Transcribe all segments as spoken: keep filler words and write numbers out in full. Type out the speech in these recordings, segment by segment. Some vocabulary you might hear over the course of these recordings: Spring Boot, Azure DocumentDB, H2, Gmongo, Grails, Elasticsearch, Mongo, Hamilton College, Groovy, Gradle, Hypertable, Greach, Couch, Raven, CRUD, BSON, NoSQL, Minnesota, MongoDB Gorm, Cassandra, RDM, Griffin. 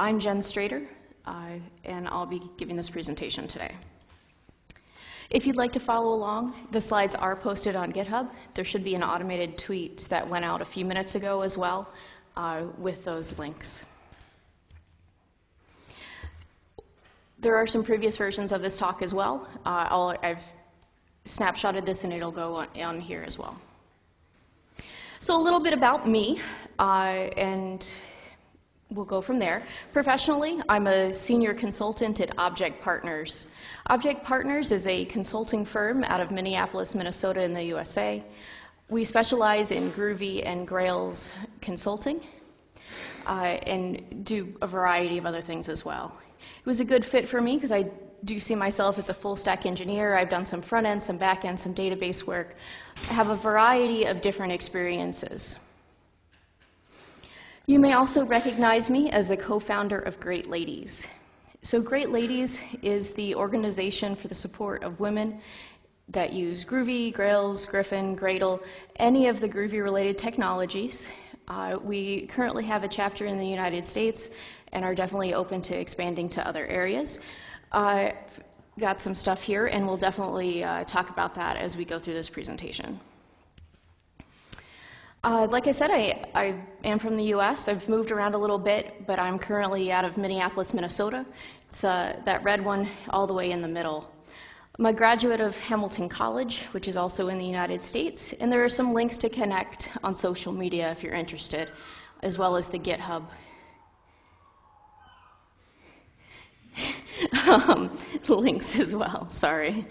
I'm Jen Strader, uh, and I'll be giving this presentation today. If you'd like to follow along, the slides are posted on GitHub. There should be an automated tweet that went out a few minutes ago as well uh, with those links. There are some previous versions of this talk as well. Uh, I'll, I've snapshotted this, and it'll go on, on here as well. So a little bit about me, uh, and we'll go from there. Professionally, I'm a senior consultant at Object Partners. Object Partners is a consulting firm out of Minneapolis, Minnesota in the U S A. We specialize in Groovy and Grails consulting, uh, and do a variety of other things as well. It was a good fit for me because I do see myself as a full-stack engineer. I've done some front-end, some back-end, some database work. I have a variety of different experiences. You may also recognize me as the co-founder of Great Ladies. So Great Ladies is the organization for the support of women that use Groovy, Grails, Griffin, Gradle, any of the Groovy-related technologies. Uh, we currently have a chapter in the United States and are definitely open to expanding to other areas. I've uh, got some stuff here, and we'll definitely uh, talk about that as we go through this presentation. Uh, like I said, I, I am from the U S I've moved around a little bit, but I'm currently out of Minneapolis, Minnesota. It's uh, that red one all the way in the middle. I'm a graduate of Hamilton College, which is also in the United States, and there are some links to connect on social media if you're interested, as well as the GitHub. um, links as well, sorry.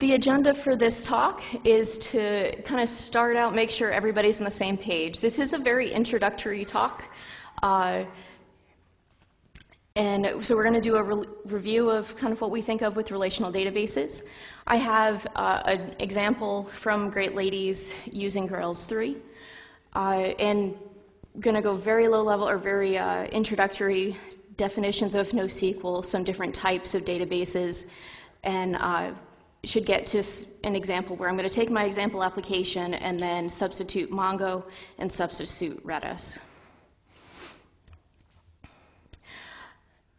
The agenda for this talk is to kind of start out, make sure everybody's on the same page. This is a very introductory talk. Uh, and so we're going to do a re review of kind of what we think of with relational databases. I have uh, an example from Great Ladies using Grails three. Uh, and going to go very low level or very uh, introductory definitions of NoSQL, some different types of databases, and uh, should get to an example where I'm going to take my example application and then substitute Mongo and substitute Redis.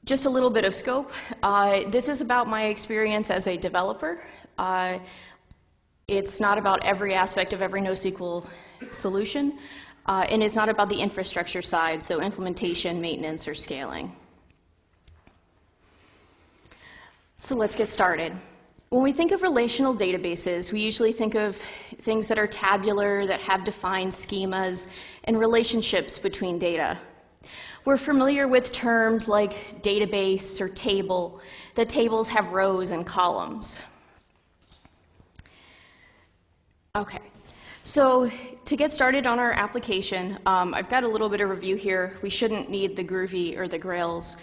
Just a little bit of scope. Uh, this is about my experience as a developer. Uh, it's not about every aspect of every NoSQL solution, uh, and it's not about the infrastructure side, so implementation, maintenance, or scaling. So let's get started. When we think of relational databases, we usually think of things that are tabular, that have defined schemas, and relationships between data. We're familiar with terms like database or table, that tables have rows and columns. Okay, so to get started on our application, um, I've got a little bit of review here. We shouldn't need the Groovy or the Grails.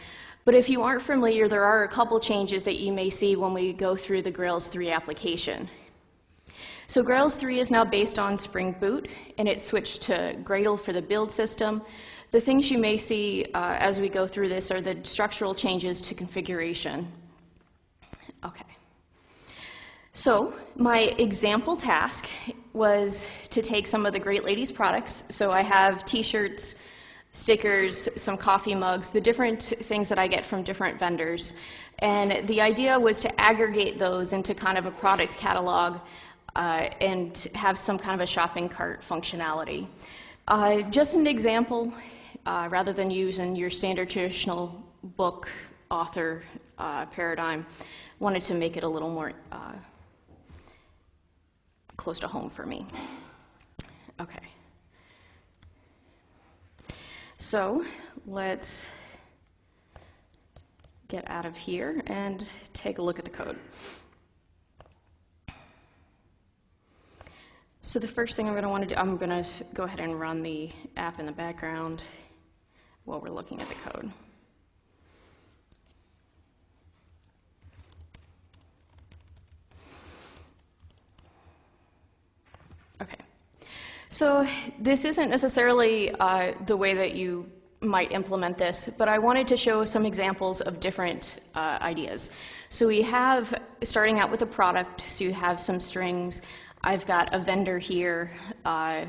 But if you aren't familiar, there are a couple changes that you may see when we go through the Grails three application. So Grails three is now based on Spring Boot, and it switched to Gradle for the build system. The things you may see uh, as we go through this are the structural changes to configuration. Okay. So my example task was to take some of the Great Ladies products. So I have t-shirts, stickers, some coffee mugs, the different things that I get from different vendors. And the idea was to aggregate those into kind of a product catalog uh, and have some kind of a shopping cart functionality. Uh, just an example, uh, rather than using your standard traditional book author uh, paradigm, wanted to make it a little more uh, close to home for me. Okay. So let's get out of here and take a look at the code. So the first thing I'm going to want to do, I'm going to go ahead and run the app in the background while we're looking at the code. Okay. So this isn't necessarily uh, the way that you might implement this, but I wanted to show some examples of different uh, ideas. So we have, starting out with a product, so you have some strings. I've got a vendor here uh,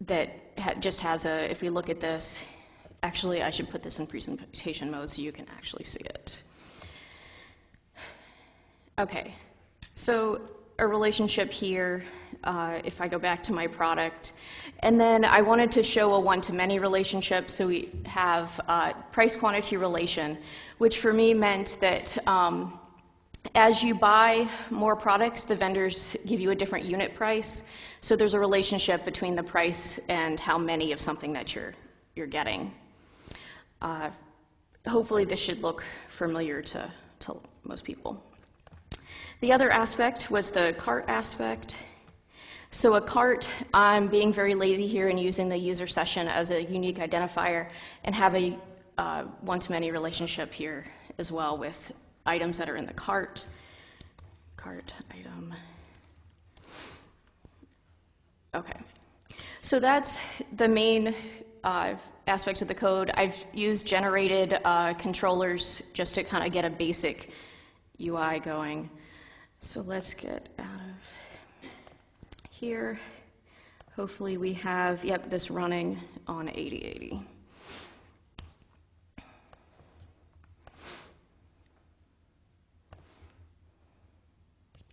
that ha just has a, if we look at this, Actually, I should put this in presentation mode so you can actually see it. Okay, so a relationship here, uh, if I go back to my product. And then I wanted to show a one-to-many relationship, so we have uh, price-quantity relation, which for me meant that um, as you buy more products, the vendors give you a different unit price. So there's a relationship between the price and how many of something that you're, you're getting. Uh, hopefully this should look familiar to, to most people. The other aspect was the cart aspect. So a cart, I'm being very lazy here and using the user session as a unique identifier and have a uh, one-to-many relationship here as well with items that are in the cart. Cart item. Okay. So that's the main uh, aspects of the code. I've used generated uh, controllers just to kind of get a basic U I going. So let's get out of here. Hopefully we have, yep, this running on eighty eighty.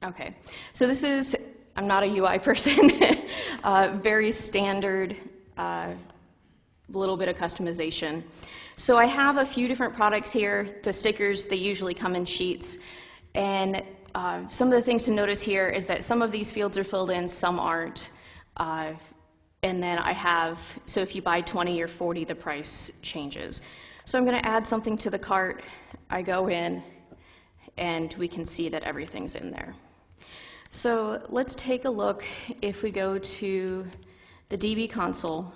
Okay, so this is, I'm not a U I person, uh, very standard, uh, little bit of customization. So I have a few different products here. The stickers, they usually come in sheets. And uh, some of the things to notice here is that some of these fields are filled in, some aren't. Uh, and then I have, so if you buy twenty or forty, the price changes. So I'm gonna add something to the cart. I go in, and we can see that everything's in there. So let's take a look if we go to the D B console,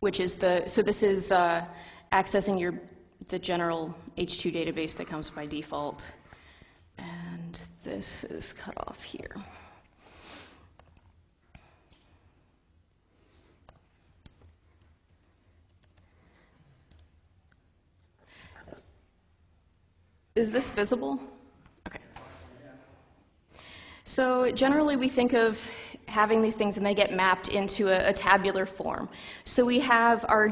which is the, so this is uh, accessing your, the general H two database that comes by default. And this is cut off here. Is this visible? So generally we think of having these things and they get mapped into a, a tabular form. So we have our,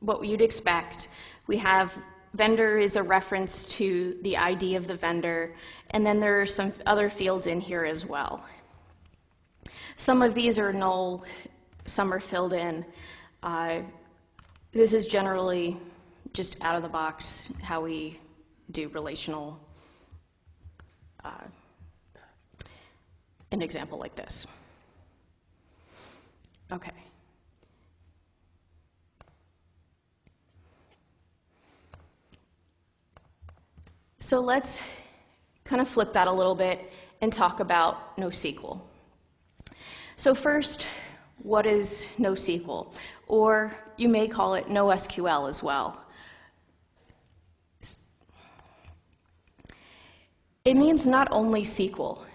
what you'd expect. We have vendor is a reference to the I D of the vendor, and then there are some other fields in here as well. Some of these are null, some are filled in. Uh, this is generally just out of the box how we do relational uh, an example like this. Okay. So let's kind of flip that a little bit and talk about NoSQL. So first, what is NoSQL? Or you may call it NoSQL as well. It means not only S Q L.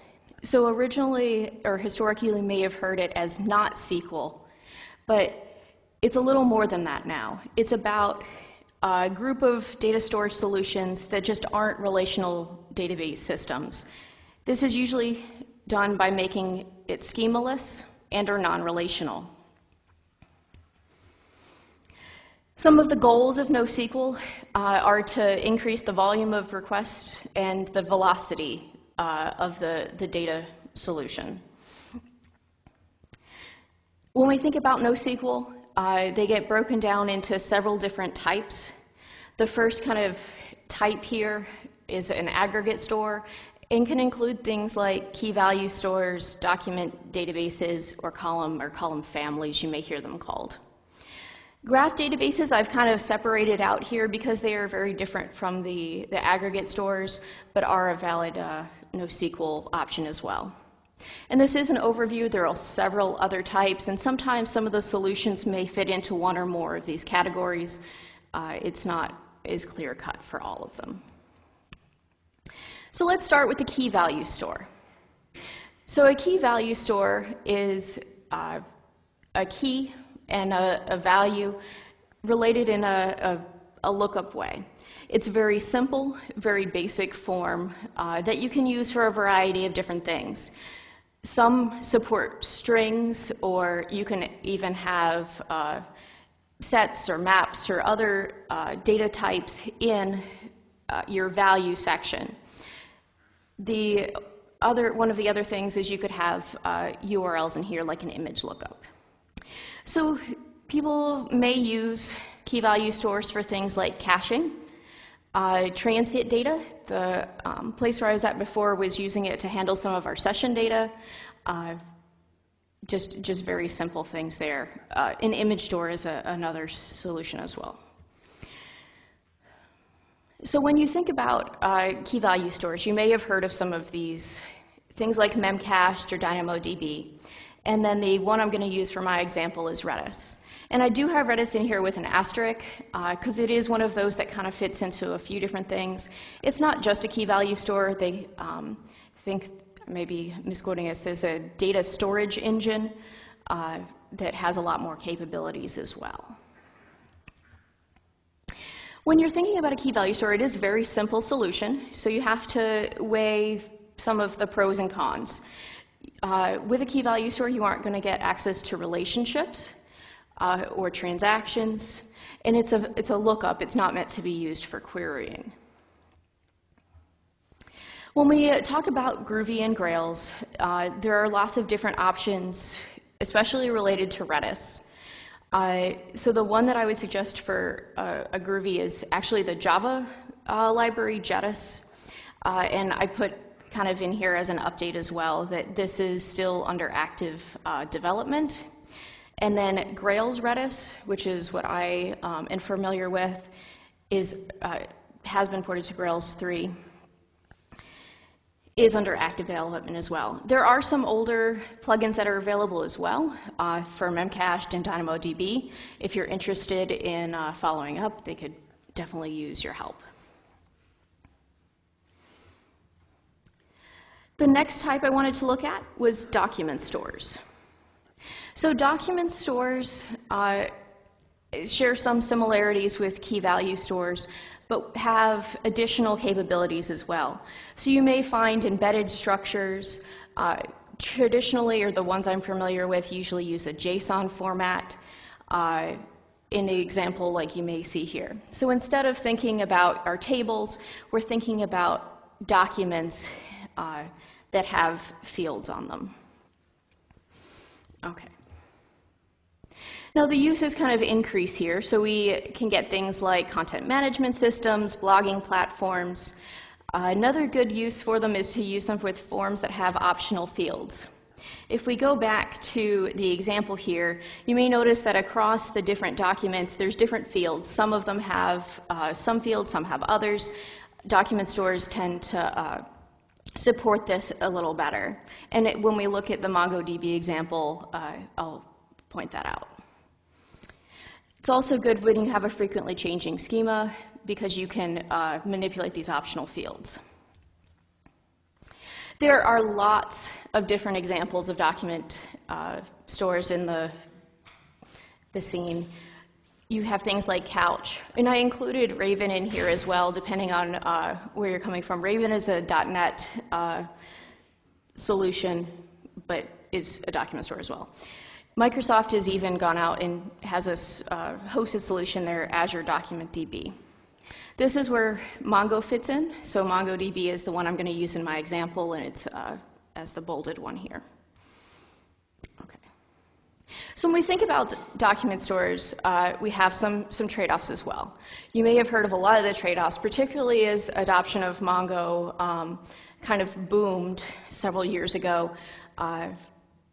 So originally, or historically, you may have heard it as not S Q L, but it's a little more than that now. It's about a group of data storage solutions that just aren't relational database systems. This is usually done by making it schemaless and or non-relational. Some of the goals of NoSQL uh, are to increase the volume of requests and the velocity Uh, of the, the data solution. When we think about NoSQL, uh, they get broken down into several different types. The first kind of type here is an aggregate store and can include things like key value stores, document databases, or column or column families, you may hear them called. Graph databases I've kind of separated out here because they are very different from the, the aggregate stores, but are a valid uh, NoSQL option as well. And this is an overview. There are several other types, and sometimes some of the solutions may fit into one or more of these categories. Uh, it's not as clear-cut for all of them. So let's start with the key value store. So a key value store is uh, a key and a, a value related in a, a, a lookup way. It's very simple, very basic form uh, that you can use for a variety of different things. Some support strings, or you can even have uh, sets or maps or other uh, data types in uh, your value section. The other, one of the other things is you could have uh, U R Ls in here like an image lookup. So people may use key value stores for things like caching, uh, transient data. The um, place where I was at before was using it to handle some of our session data. Uh, Just, just very simple things there. Uh, an image store is a, another solution as well. So when you think about uh, key value stores, you may have heard of some of these things like Memcached or DynamoDB. And then the one I'm going to use for my example is Redis. And I do have Redis in here with an asterisk, because uh, it is one of those that kind of fits into a few different things. It's not just a key value store. They um, think maybe misquoting us, there's a data storage engine uh, that has a lot more capabilities as well. When you're thinking about a key value store, it is a very simple solution, so you have to weigh some of the pros and cons. Uh, with a key value store, you aren't going to get access to relationships uh, or transactions, and it's a, it's a lookup. It's not meant to be used for querying. When we talk about Groovy and Grails, uh, there are lots of different options, especially related to Redis. Uh, so the one that I would suggest for uh, a Groovy is actually the Java uh, library, Jedis. Uh, and I put kind of in here as an update as well that this is still under active uh, development. And then Grails Redis, which is what I um, am familiar with, is, uh, has been ported to Grails three. Is under active development as well. There are some older plugins that are available as well uh, for Memcached and DynamoDB. If you're interested in uh, following up, they could definitely use your help. The next type I wanted to look at was document stores. So document stores uh, share some similarities with key value stores, but have additional capabilities as well. So you may find embedded structures. Uh, traditionally, or the ones I'm familiar with, usually use a JSON format uh, in the example like you may see here. So instead of thinking about our tables, we're thinking about documents uh, that have fields on them. Okay. Now the uses kind of increase here, so we can get things like content management systems, blogging platforms. Uh, another good use for them is to use them with forms that have optional fields. If we go back to the example here, you may notice that across the different documents, there's different fields. Some of them have uh, some fields, some have others. Document stores tend to uh, support this a little better. And it, when we look at the MongoDB example, uh, I'll point that out. It's also good when you have a frequently changing schema because you can uh, manipulate these optional fields. There are lots of different examples of document uh, stores in the, the scene. You have things like Couch, and I included Raven in here as well, depending on uh, where you're coming from. Raven is a dot net uh, solution, but it's a document store as well. Microsoft has even gone out and has a uh, hosted solution there, Azure DocumentDB. This is where Mongo fits in, so MongoDB is the one I'm going to use in my example, and it's uh, as the bolded one here. Okay. So when we think about document stores, uh, we have some, some trade-offs as well. You may have heard of a lot of the trade-offs, particularly as adoption of Mongo um, kind of boomed several years ago. Uh,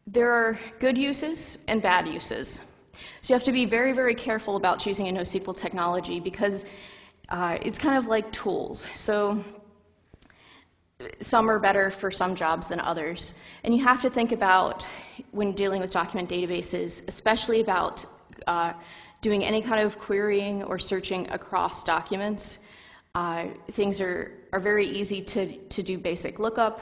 There are good uses and bad uses. So you have to be very, very careful about choosing a NoSQL technology because uh, it's kind of like tools. So some are better for some jobs than others. And you have to think about, when dealing with document databases, especially about uh, doing any kind of querying or searching across documents. Uh, things are, are very easy to, to do basic lookup.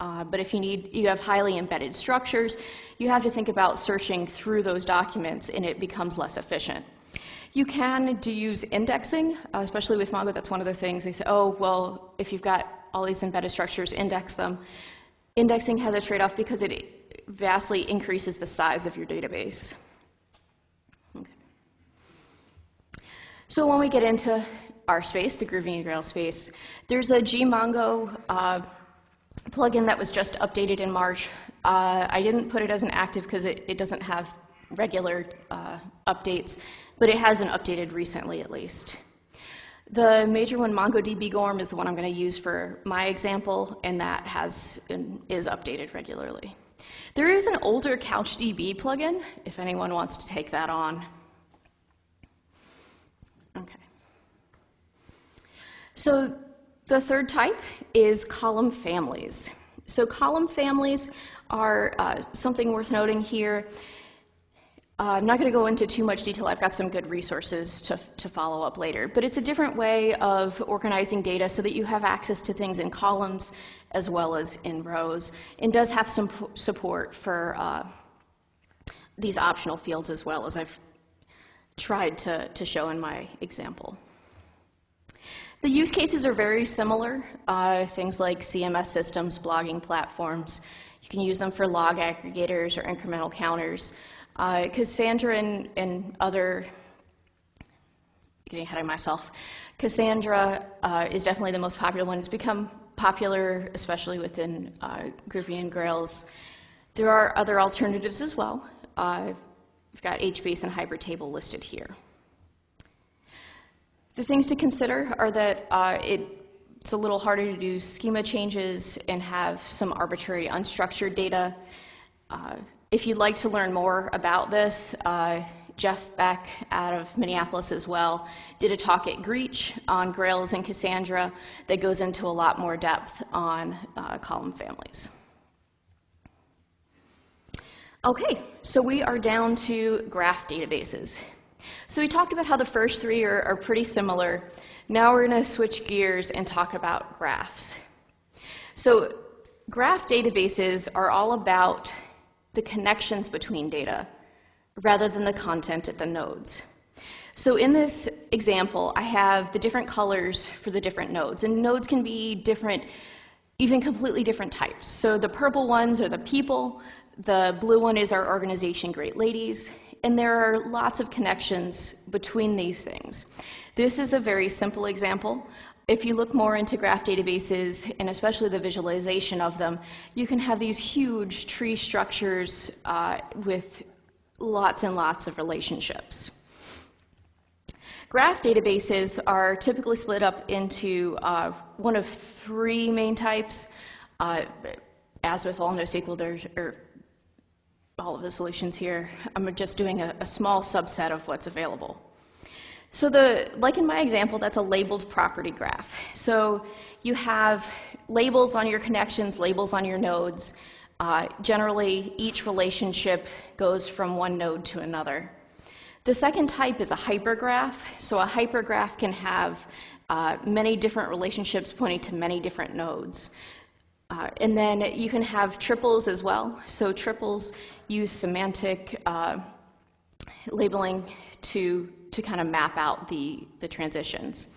Uh, but if you need, you have highly embedded structures, you have to think about searching through those documents, and it becomes less efficient. You can do use indexing, uh, especially with Mongo. That's one of the things they say. Oh, well, if you've got all these embedded structures, index them. Indexing has a trade-off because it vastly increases the size of your database. Okay. So when we get into our space, the Groovy and Grails space, there's a Gmongo uh, plugin that was just updated in March. Uh, I didn't put it as an active because it, it doesn't have regular uh, updates, but it has been updated recently at least. The major one, MongoDB Gorm, is the one I'm going to use for my example, and that has and is updated regularly. There is an older Couch D B plugin, if anyone wants to take that on. Okay. So the third type is column families. So column families are uh, something worth noting here. Uh, I'm not going to go into too much detail. I've got some good resources to, to follow up later. But it's a different way of organizing data so that you have access to things in columns as well as in rows, and does have some support for uh, these optional fields as well, as I've tried to, to show in my example. The use cases are very similar. Uh, things like C M S systems, blogging platforms. You can use them for log aggregators or incremental counters. Uh, Cassandra and, and other, getting ahead of myself, Cassandra uh, is definitely the most popular one. It's become popular, especially within uh, Groovy and Grails. There are other alternatives as well. Uh, we've got HBase and HyperTable listed here. The things to consider are that uh, it, it's a little harder to do schema changes and have some arbitrary unstructured data. Uh, If you'd like to learn more about this, uh, Jeff Beck out of Minneapolis as well did a talk at Greach on Grails and Cassandra that goes into a lot more depth on uh, column families. Okay, so we are down to graph databases. So we talked about how the first three are, are pretty similar. Now we're going to switch gears and talk about graphs. So graph databases are all about the connections between data, rather than the content at the nodes. So in this example, I have the different colors for the different nodes. And nodes can be different, even completely different types. So the purple ones are the people, the blue one is our organization, Great Ladies, and there are lots of connections between these things. This is a very simple example. If you look more into graph databases, and especially the visualization of them, you can have these huge tree structures uh, with lots and lots of relationships. Graph databases are typically split up into uh, one of three main types. Uh, as with all NoSQL, there's or all of the solutions here, I'm just doing a, a small subset of what's available. So the, like in my example, that's a labeled property graph. So you have labels on your connections, labels on your nodes. Uh, generally, each relationship goes from one node to another. The second type is a hypergraph. So a hypergraph can have uh, many different relationships pointing to many different nodes. Uh, and then you can have triples as well. So triples use semantic uh, labeling to to kind of map out the, the transitions.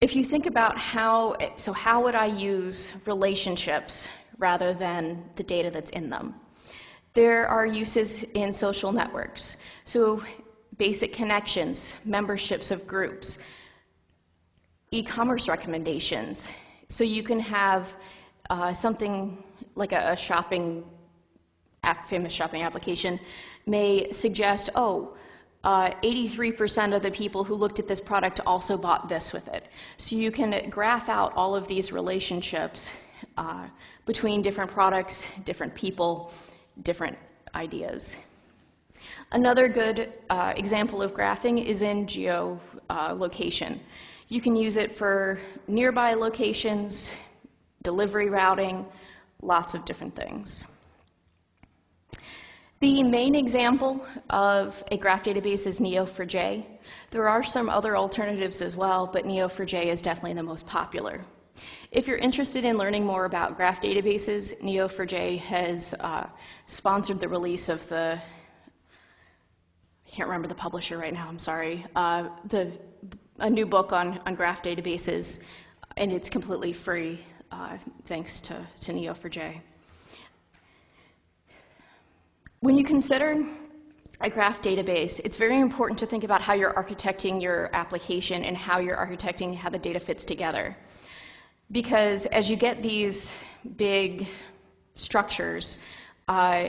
If you think about how, so how would I use relationships rather than the data that's in them? There are uses in social networks. So basic connections, memberships of groups, e-commerce recommendations. So you can have uh, something like a, a shopping app, famous shopping application may suggest, oh, eighty-three percent uh, of the people who looked at this product also bought this with it. So you can graph out all of these relationships uh, between different products, different people, different ideas. Another good uh, example of graphing is in geo uh, location. You can use it for nearby locations, delivery routing, lots of different things. The main example of a graph database is Neo four j. There are some other alternatives as well, but Neo four j is definitely the most popular. If you're interested in learning more about graph databases, Neo four j has uh, sponsored the release of the, I can't remember the publisher right now, I'm sorry, uh, the, a new book on, on graph databases, and it's completely free uh, thanks to, to Neo four j. When you consider A graph database. It's very important to think about how you're architecting your application and how you're architecting how the data fits together. Because as you get these big structures, uh,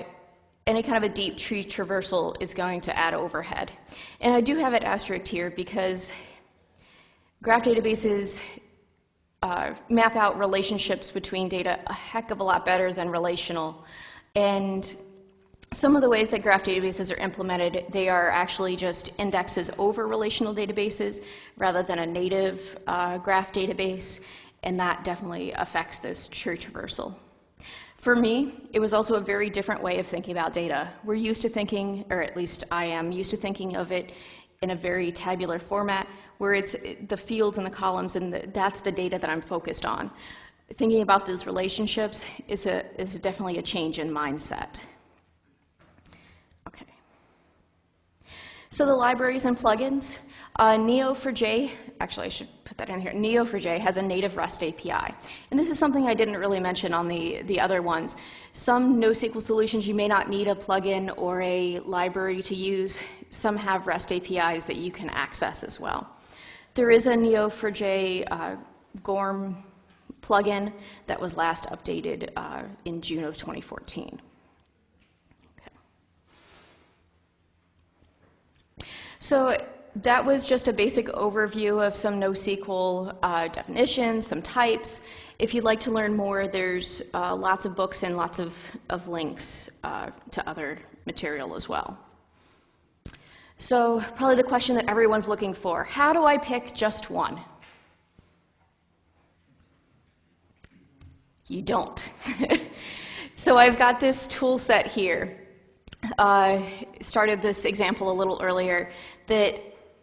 any kind of a deep tree traversal is going to add overhead. And I do have it asterisked here because graph databases uh, map out relationships between data a heck of a lot better than relational. And some of the ways that graph databases are implemented, they are actually just indexes over relational databases rather than a native uh, graph database, and that definitely affects this tree traversal. For me, it was also a very different way of thinking about data. We're used to thinking, or at least I am, used to thinking of it in a very tabular format where it's the fields and the columns, and the, that's the data that I'm focused on. Thinking about those relationships is, a, is definitely a change in mindset. So the libraries and plugins, uh, Neo four j, actually I should put that in here, Neo four j has a native REST A P I. And this is something I didn't really mention on the, the other ones. Some NoSQL solutions, you may not need a plugin or a library to use. Some have REST A P Is that you can access as well. There is a Neo four j uh, Gorm plugin that was last updated uh, in June of twenty fourteen. So that was just a basic overview of some NoSQL uh, definitions, some types. If you'd like to learn more, there's uh, lots of books and lots of, of links uh, to other material as well. So probably the question that everyone's looking for, how do I pick just one? You don't. So I've got this tool set here. I uh, started this example a little earlier, that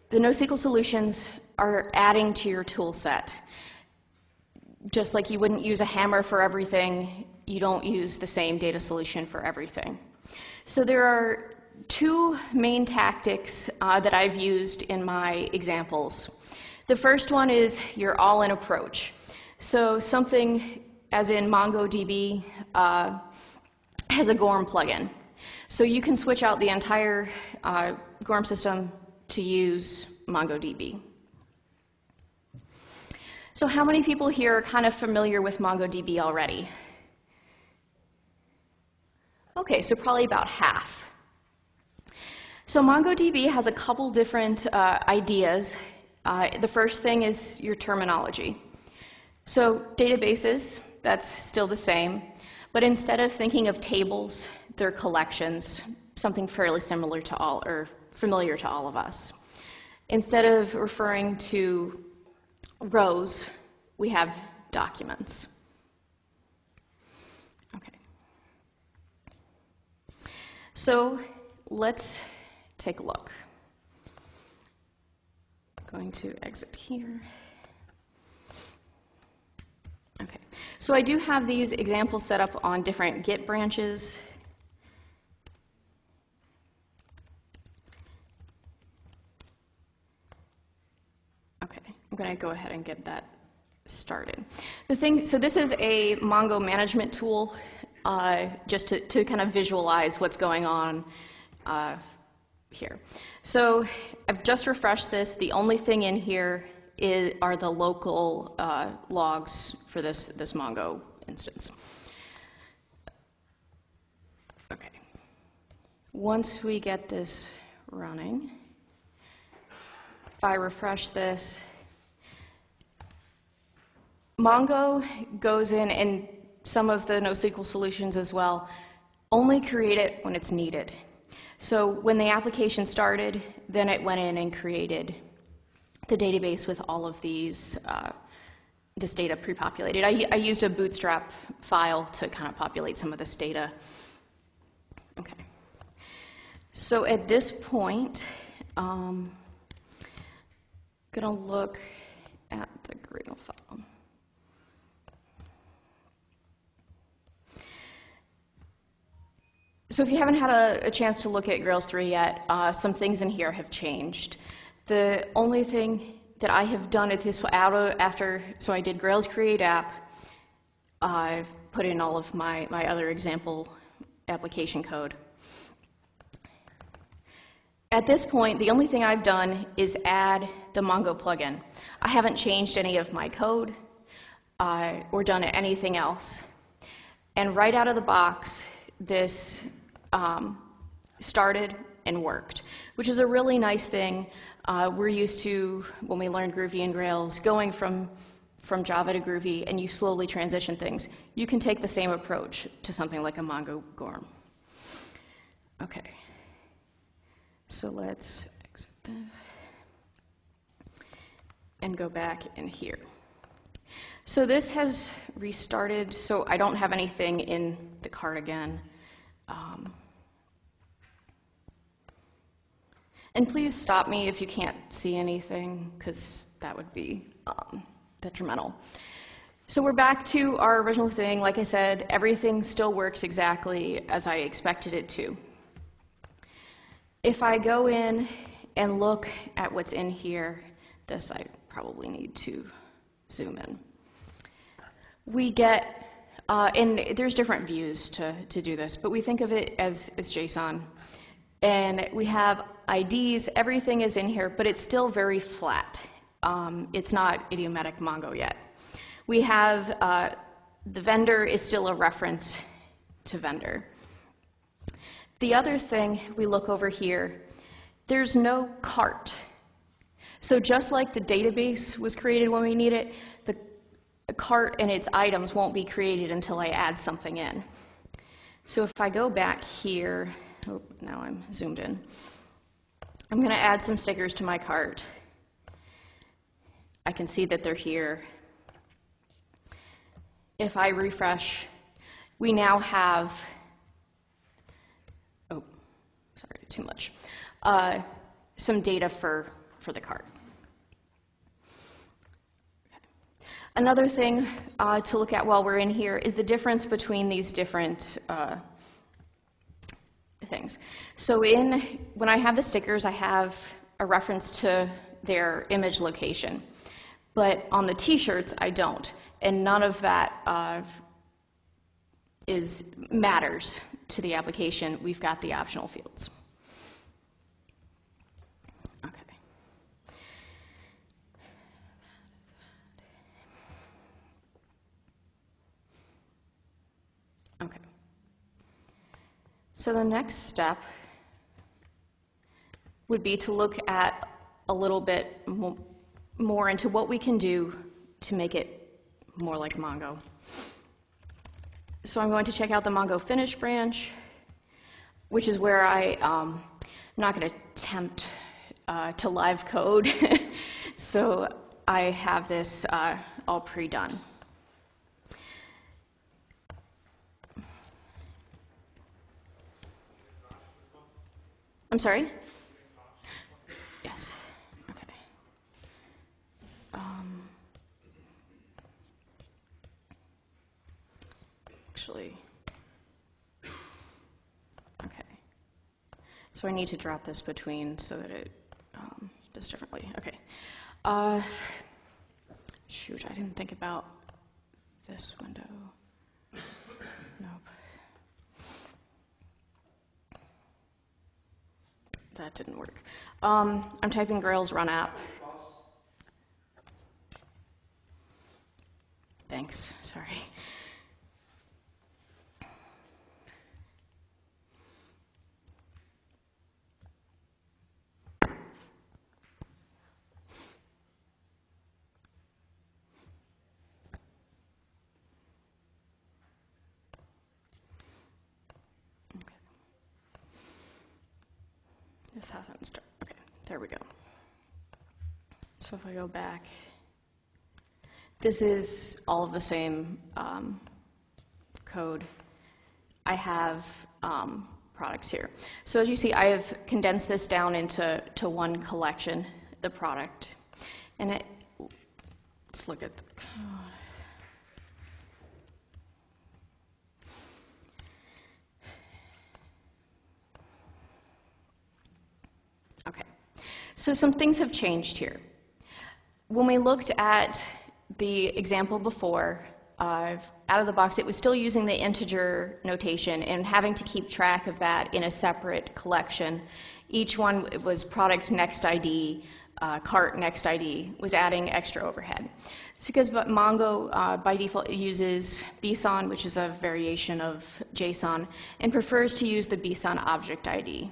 the NoSQL solutions are adding to your tool set. Just like you wouldn't use a hammer for everything, you don't use the same data solution for everything. So there are two main tactics uh, that I've used in my examples. The first one is your all-in approach. So something, as in MongoDB, uh, has a GORM plugin. So you can switch out the entire uh, GORM system to use MongoDB. So how many people here are kind of familiar with MongoDB already? Okay, so probably about half. So MongoDB has a couple different uh, ideas. Uh, the first thing is your terminology. So databases, that's still the same. But instead of thinking of tables, they're collections, something fairly similar to all, or familiar to all of us. Instead of referring to rows, we have documents. Okay. So let's take a look. I'm going to exit here. Okay, so I do have these examples set up on different Git branches. Okay, I'm going to go ahead and get that started. The thing, so this is a Mongo management tool, uh, just to, to kind of visualize what's going on uh, here. So I've just refreshed this. The only thing in here Is, are the local uh, logs for this, this Mongo instance. Okay. Once we get this running, if I refresh this, Mongo goes in, and some of the NoSQL solutions as well, only create it when it's needed. So when the application started, then it went in and created the database with all of these, uh, this data pre-populated. I, I used a bootstrap file to kind of populate some of this data. Okay. So at this point, um, I'm going to look at the Gradle file. So if you haven't had a, a chance to look at Grails three yet, uh, some things in here have changed. The only thing that I have done at this after, so I did Grails Create App, I've put in all of my, my other example application code. At this point, the only thing I've done is add the Mongo plugin. I haven't changed any of my code uh, or done anything else. And right out of the box, this um, started and worked, which is a really nice thing. Uh, we're used to, when we learned Groovy and Grails, going from, from Java to Groovy, and you slowly transition things. You can take the same approach to something like a Mongo Gorm. OK. So let's exit this and go back in here. So this has restarted, so I don't have anything in the cart again. Um, And please stop me if you can't see anything, because that would be um, detrimental. So we're back to our original thing. Like I said, everything still works exactly as I expected it to. If I go in and look at what's in here, this I probably need to zoom in. We get, uh, and there's different views to, to do this, but we think of it as, as JSON. And we have I Ds, everything is in here, but it's still very flat. Um, it's not idiomatic Mongo yet. We have uh, the vendor is still a reference to vendor. The other thing, we look over here, there's no cart. So just like the database was created when we need it, the cart and its items won't be created until I add something in. So if I go back here, oh, now I'm zoomed in. I'm going to add some stickers to my cart. I can see that they're here. If I refresh, we now have, oh, sorry, too much, uh, some data for, for the cart. Okay. Another thing uh, to look at while we're in here is the difference between these different uh, things. So in, when I have the stickers, I have a reference to their image location. But on the t-shirts, I don't. And none of that uh, is, matters to the application. We've got the optional fields. Okay. Okay. So the next step would be to look at a little bit more into what we can do to make it more like Mongo. So I'm going to check out the Mongo finish branch, which is where I, um, I'm not going to attempt uh, to live code. So I have this uh, all pre-done. I'm sorry? Yes. Okay. Um, actually, okay. So I need to drop this between so that it um, does differently. Okay. Uh, shoot, I didn't think about this window. Nope. That didn't work. Um, I'm typing Grails run app. Thanks, sorry. This hasn't started. Okay, there we go. So if I go back, this is all of the same um, code. I have um, products here. So as you see, I have condensed this down into to one collection, the product. And it, let's look at the code. Okay, so some things have changed here. When we looked at the example before, uh, out of the box, it was still using the integer notation and having to keep track of that in a separate collection, Each one was product next I D, uh, cart next I D, was adding extra overhead. It's because Mongo uh, by default uses B S O N, which is a variation of JSON, and prefers to use the B S O N object I D.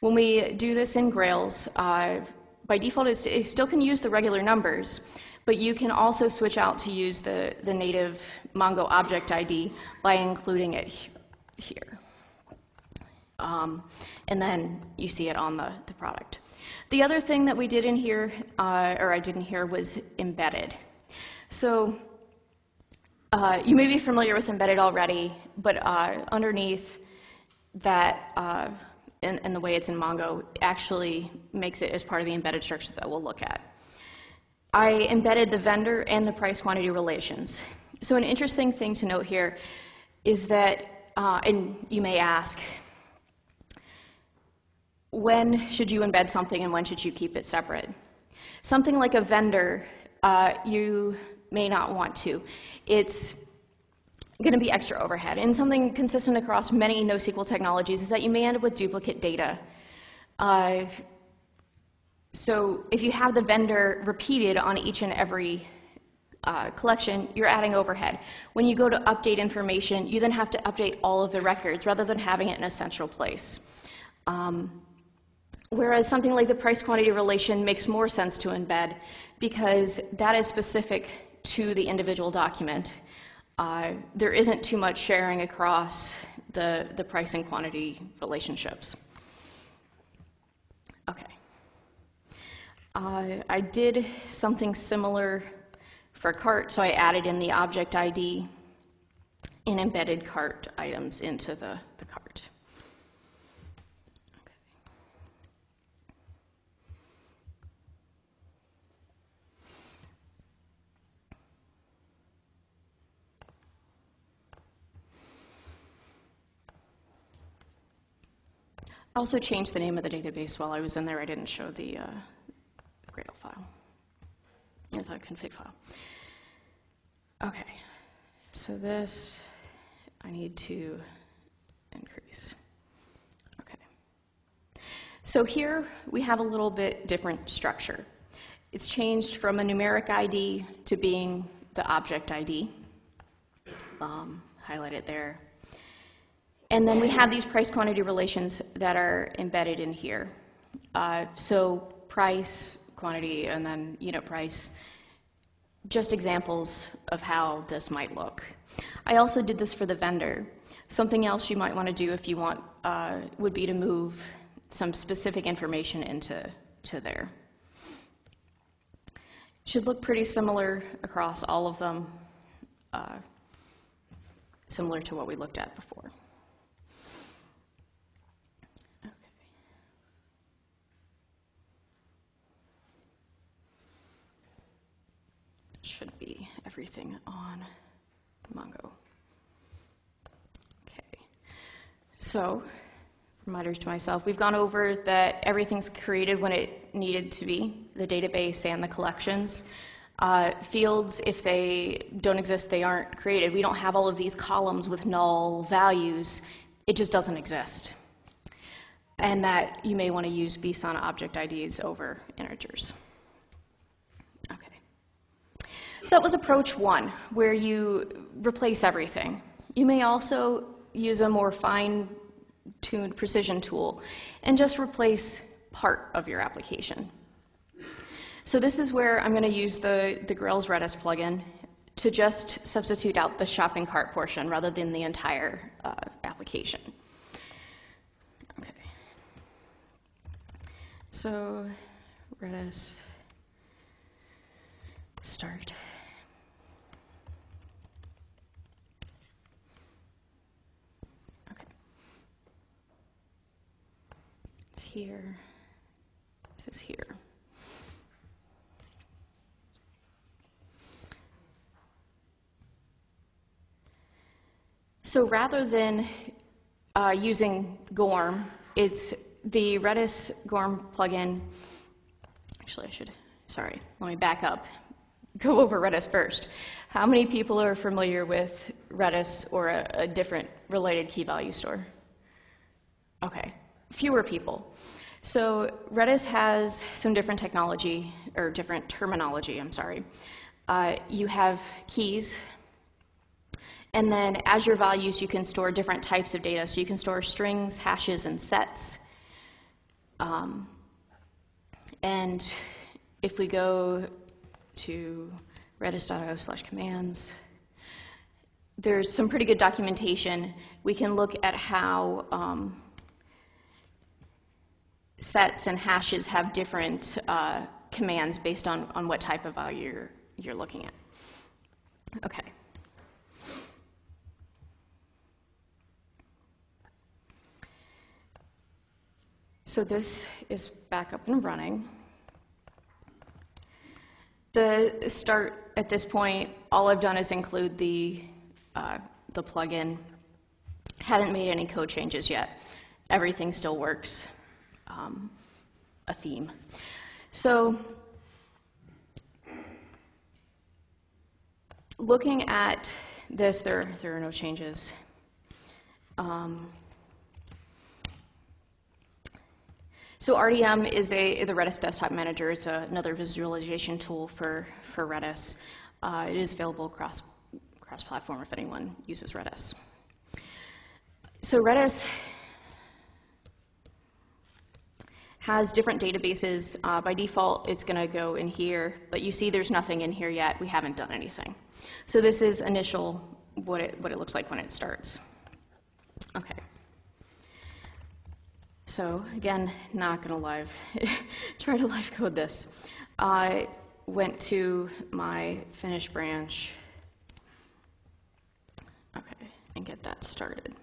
When we do this in Grails, uh, by default it's, it still can use the regular numbers, but you can also switch out to use the, the native Mongo object I D by including it he here. Um, and then you see it on the, the product. The other thing that we did in here, uh, or I did in here, was embedded. So uh, you may be familiar with embedded already, but uh, underneath that, uh, and, and the way it's in Mongo, actually makes it as part of the embedded structure that we'll look at. I embedded the vendor and the price quantity relations. So an interesting thing to note here is that, uh, and you may ask, when should you embed something and when should you keep it separate? Something like a vendor, uh, you may not want to. It's going to be extra overhead. And something consistent across many NoSQL technologies is that you may end up with duplicate data. Uh, so if you have the vendor repeated on each and every uh, collection, you're adding overhead. When you go to update information, you then have to update all of the records rather than having it in a central place. Um, Whereas something like the price-quantity relation makes more sense to embed because that is specific to the individual document. Uh, there isn't too much sharing across the, the price and quantity relationships. Okay. Uh, I did something similar for cart, so I added in the object I D and embedded cart items into the, the cart. I also changed the name of the database while I was in there. I didn't show the uh, Gradle file, the config file. Okay, so this I need to increase. Okay, so here we have a little bit different structure. It's changed from a numeric I D to being the object I D, um, highlighted there. And then we have these price-quantity relations that are embedded in here. Uh, so price, quantity, and then unit price, just examples of how this might look. I also did this for the vendor. Something else you might want to do if you want uh, would be to move some specific information into to there. Should look pretty similar across all of them, uh, similar to what we looked at before. Should be everything on Mongo. Okay, so reminder to myself, we've gone over that everything's created when it needed to be, the database and the collections. Uh, fields, if they don't exist, they aren't created. We don't have all of these columns with null values. It just doesn't exist. And that you may want to use B S O N object I Ds over integers. So that was approach one, where you replace everything. You may also use a more fine-tuned precision tool and just replace part of your application. So this is where I'm going to use the, the Grails Redis plugin to just substitute out the shopping cart portion rather than the entire uh, application. Okay. So Redis start. It's here. This is here. So rather than uh, using Gorm, it's the Redis Gorm plugin. Actually, I should, sorry, let me back up. Go over Redis first. How many people are familiar with Redis or a, a different related key value store? Okay. fewer people. So Redis has some different technology, or different terminology, I'm sorry. Uh, you have keys, and then as your values, you can store different types of data. So you can store strings, hashes, and sets. Um, and if we go to redis.io slash commands, there's some pretty good documentation. We can look at how um, sets and hashes have different uh, commands based on, on what type of value you're, you're looking at. Okay. So this is back up and running. The start at this point, all I've done is include the, uh, the plugin. Haven't made any code changes yet. Everything still works. Um, a theme. So looking at this, there, there are no changes. Um, So R D M is a, the Redis Desktop Manager. It's a, another visualization tool for, for Redis. Uh, it is available cross, cross-platform if anyone uses Redis. So Redis has different databases. Uh, by default, it's going to go in here. But you see there's nothing in here yet. We haven't done anything. So this is initial, what it, what it looks like when it starts. OK. So again, not going to live try to live code this. I went to my Finish branch, okay, and get that started.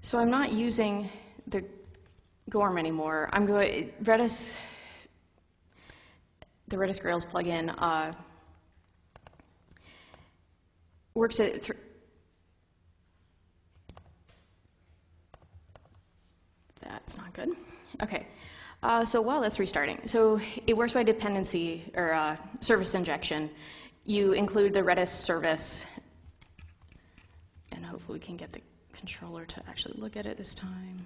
So I'm not using the Gorm anymore. I'm going Redis, the Redis Grails plugin. Uh, Works at th that's not good. Okay, uh, so while that's restarting, so it works by dependency or uh, service injection. You include the Redis service, and hopefully we can get the controller to actually look at it this time.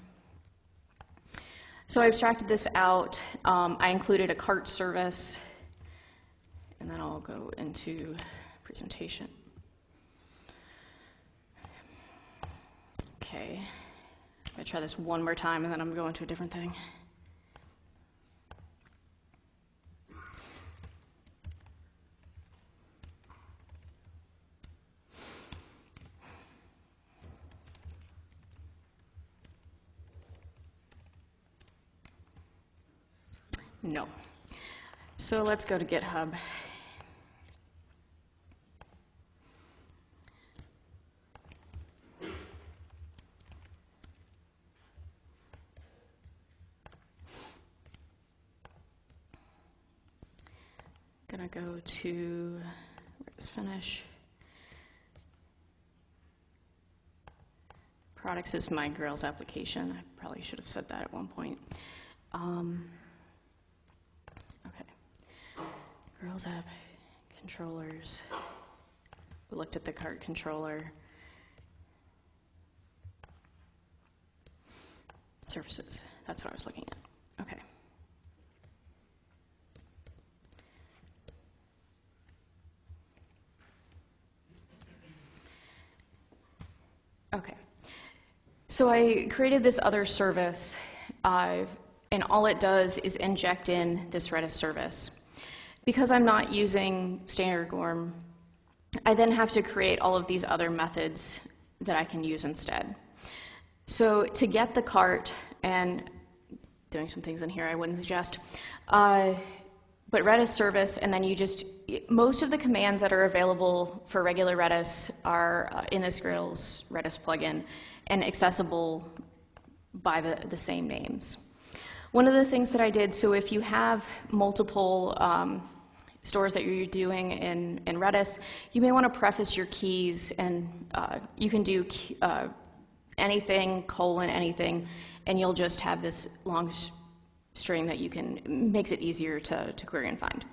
So I abstracted this out. Um, I included a cart service, and then I'll go into presentation. Okay, I'm going to try this one more time, and then I'm going to go into a different thing. No. So let's go to GitHub. Gonna go to Redis Finish. Products is my Grails application. I probably should have said that at one point. Um, okay, Grails app controllers. We looked at the cart controller. Services. That's what I was looking at. Okay. Okay, so I created this other service, uh, and all it does is inject in this Redis service. Because I'm not using standard Gorm, I then have to create all of these other methods that I can use instead. So to get the cart, and doing some things in here I wouldn't suggest, uh, but Redis service, and then you just, most of the commands that are available for regular Redis are uh, in this Grails Redis plugin and accessible by the, the same names. One of the things that I did, so if you have multiple um, stores that you're doing in, in Redis, you may want to preface your keys, and uh, you can do uh, anything, colon, anything, and you'll just have this long string that you can, makes it easier to, to query and find.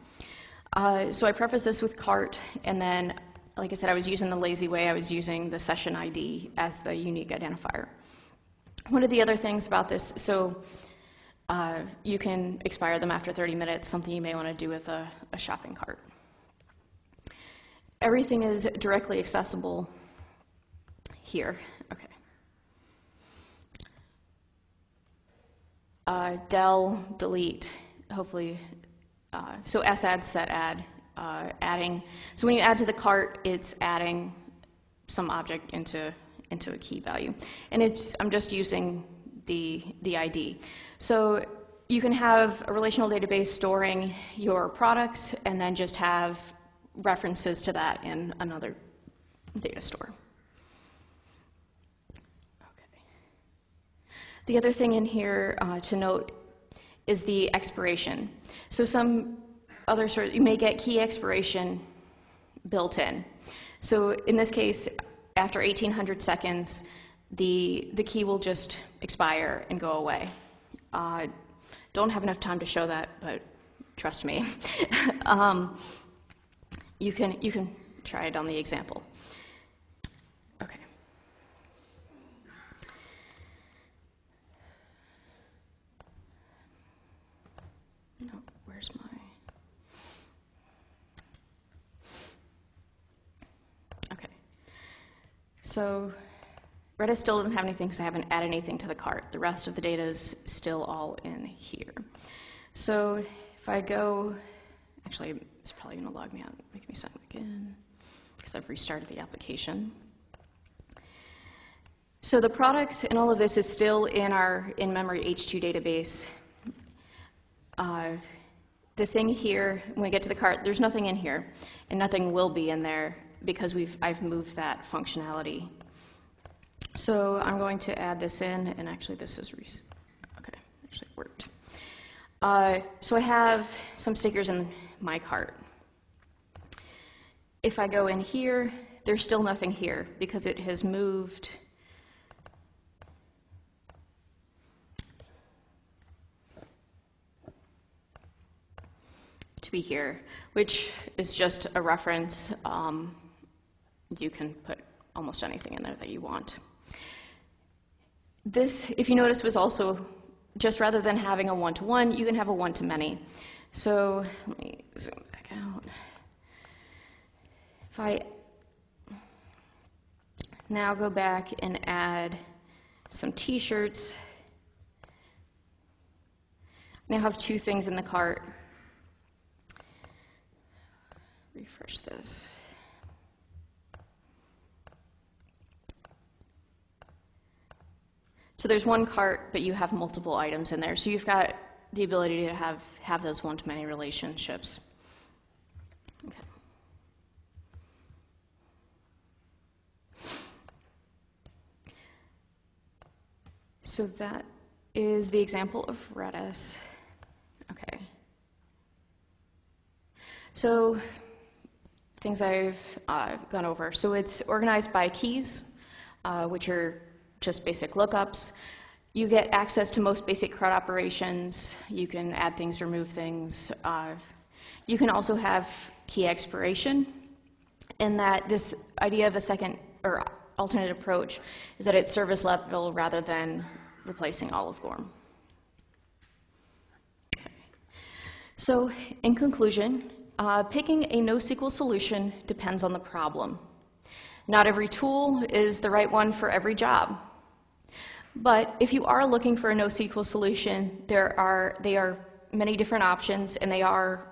Uh, so I preface this with cart, and then like I said, I was using the lazy way. I was using the session I D as the unique identifier. One of the other things about this, so uh, you can expire them after thirty minutes, something you may want to do with a, a shopping cart. Everything is directly accessible here. Okay. Uh, del, delete, hopefully. Uh, so sadd, setadd, uh, adding. So when you add to the cart, it's adding some object into into a key value, and it's I'm just using the the I D. So you can have a relational database storing your products, and then just have references to that in another data store. The other thing in here uh, to note is the expiration. So some other sort, you may get key expiration built in. So in this case, after eighteen hundred seconds, the, the key will just expire and go away. Uh, don't have enough time to show that, but trust me. um, you can, you can try it on the example. So Redis still doesn't have anything because I haven't added anything to the cart. The rest of the data is still all in here. So if I go, actually, it's probably going to log me out and make me sign up again because I've restarted the application. So the products and all of this is still in our in-memory H two database. Uh, the thing here, when we get to the cart, there's nothing in here, and nothing will be in there, because we've, I've moved that functionality. So I'm going to add this in, and actually this is, okay, actually it worked. Uh, so I have some stickers in my cart. If I go in here, there's still nothing here, because it has moved. To be here, which is just a reference. Um, You can put almost anything in there that you want. This, if you notice, was also just rather than having a one-to-one, you can have a one-to-many. So let me zoom back out. If I now go back and add some t-shirts, I now have two things in the cart. Refresh this. So there's one cart, but you have multiple items in there. So you've got the ability to have, have those one-to-many relationships. Okay. So that is the example of Redis. Okay. So things I've uh, gone over. So it's organized by keys, uh, which are just basic lookups. You get access to most basic CRUD operations. You can add things, remove things. Uh, you can also have key expiration, in that this idea of a second or alternate approach is that it's service level rather than replacing all of GORM. Okay. So in conclusion, uh, picking a NoSQL solution depends on the problem. Not every tool is the right one for every job. But if you are looking for a NoSQL solution, there are, they are many different options, and they are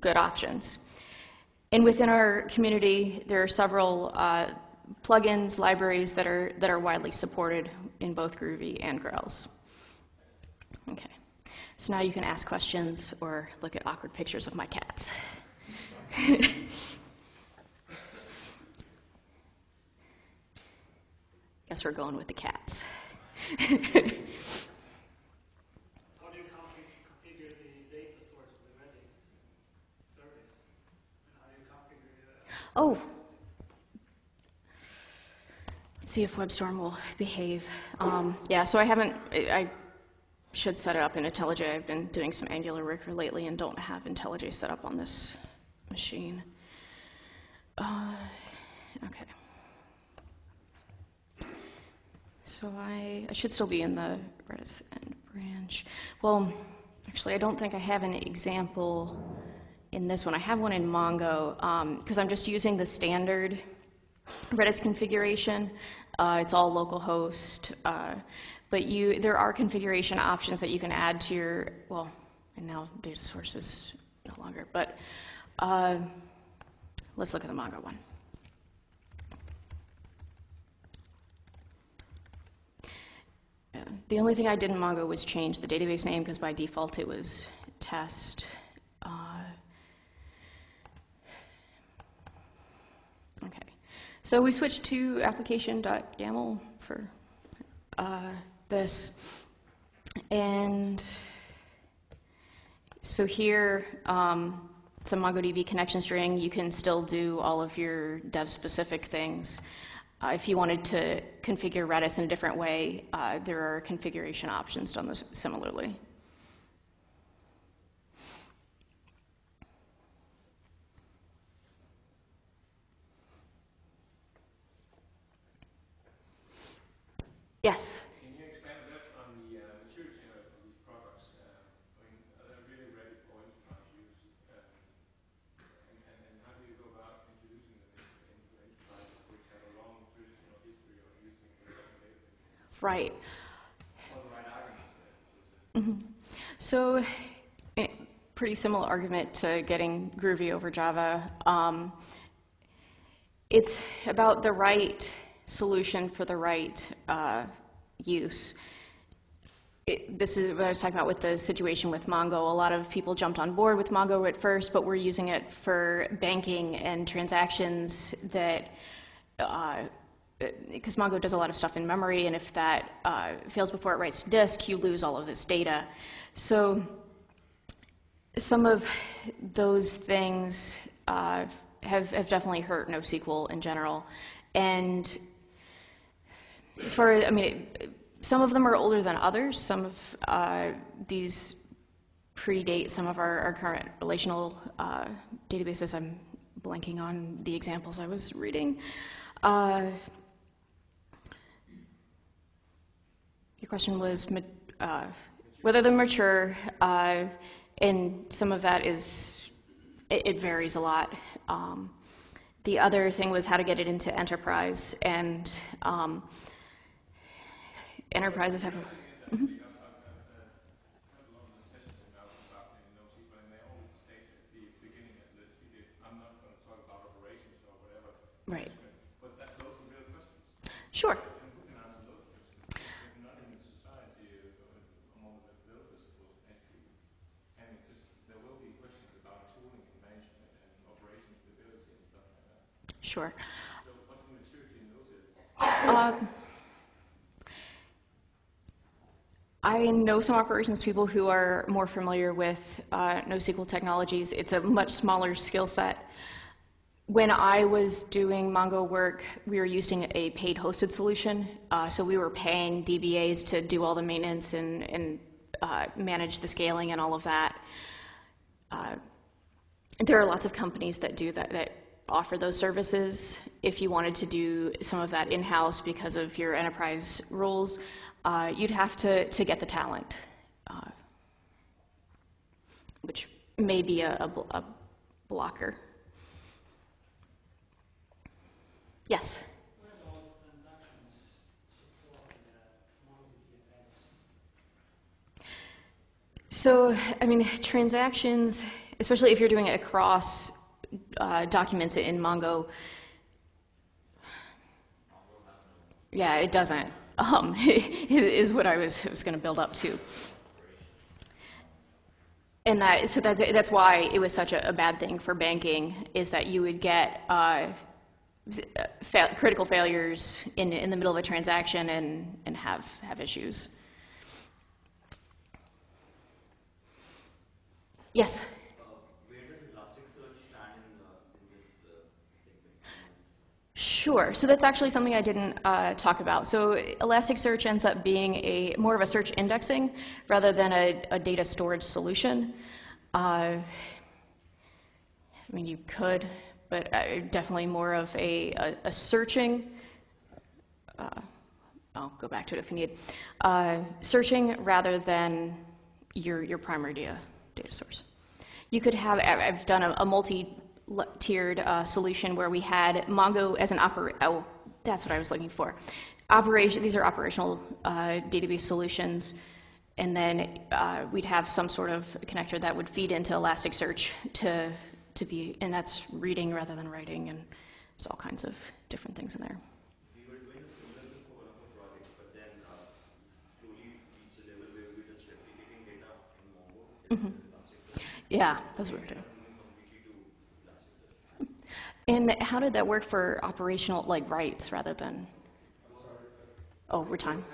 good options. And within our community, there are several uh, plugins, libraries that are, that are widely supported in both Groovy and Grails. Okay. So now you can ask questions or look at awkward pictures of my cats. Guess we're going with the cats. How do you configure the data source for the Redis service? And how do you configure the... Oh. Let's see if WebStorm will behave. Um, yeah, so I haven't... I, I should set it up in IntelliJ. I've been doing some Angular work lately and don't have IntelliJ set up on this machine. Uh, so I, I should still be in the Redis end branch. Well, actually, I don't think I have an example in this one. I have one in Mongo, because um, I'm just using the standard Redis configuration. Uh, it's all localhost. Uh, but you, there are configuration options that you can add to your, well, and now data sources no longer. But uh, let's look at the Mongo one. Yeah. The only thing I did in Mongo was change the database name, because by default it was test. Uh, okay. So we switched to application.yaml for uh, this. And so here, um, it's a MongoDB connection string. You can still do all of your dev-specific things. Uh, if you wanted to configure Redis in a different way, uh, there are configuration options done this similarly. Yes. Can you expand a bit on the uh, maturity of these products? Uh, I mean, are they really ready for enterprise use? Uh, and, and, and how do you go about introducing them into enterprises which have a long traditional history of using it? Right. Mm-hmm. So, a pretty similar argument to getting Groovy over Java. Um, it's about the right solution for the right uh, use. It, this is what I was talking about with the situation with Mongo. A lot of people jumped on board with Mongo at first, but we're using it for banking and transactions that, uh, because Mongo does a lot of stuff in memory, and if that uh, fails before it writes to disk, you lose all of this data. So some of those things uh, have, have definitely hurt NoSQL in general. And as far as, I mean, it, some of them are older than others. Some of uh, these predate some of our, our current relational uh, databases. I'm blanking on the examples I was reading. Uh, your question was uh, whether they're mature, uh, and some of that is, it, it varies a lot. Um, The other thing was how to get it into enterprise, and um, enterprises have. Mm-hmm. Right. But that, those are real questions. Sure. Sure. So what's the maturity in those areas? Um, I know some operations people who are more familiar with uh, NoSQL technologies. It's a much smaller skill set. When I was doing Mongo work, we were using a paid hosted solution. Uh, so we were paying D B As to do all the maintenance and, and uh, manage the scaling and all of that. Uh, there are lots of companies that do that. that offer those services. If you wanted to do some of that in-house because of your enterprise rules, uh, you'd have to, to get the talent, uh, which may be a, a, bl a blocker. Yes? So, I mean, transactions, especially if you're doing it across Uh, documents in Mongo. Yeah, it doesn't. Um, is what I was was going to build up to, and that so that's that's why it was such a, a bad thing for banking, is that you would get uh, fa critical failures in in the middle of a transaction and and have have issues. Yes. Sure. So that's actually something I didn't uh, talk about. So Elasticsearch ends up being a more of a search indexing rather than a, a data storage solution. Uh, I mean, you could, but uh, definitely more of a, a, a searching. Uh, I'll go back to it if you need. Uh, searching rather than your, your primary data, data source. You could have, I've done a, a multi-tiered uh, solution where we had Mongo as an oper, oh, that's what I was looking for. Operation, these are operational uh, database solutions, and then uh, we'd have some sort of connector that would feed into Elasticsearch to, to be, and that's reading rather than writing, and there's all kinds of different things in there. Mm-hmm. Yeah, that's what we're doing. And how did that work for operational, like, writes rather than? Oh, we're time.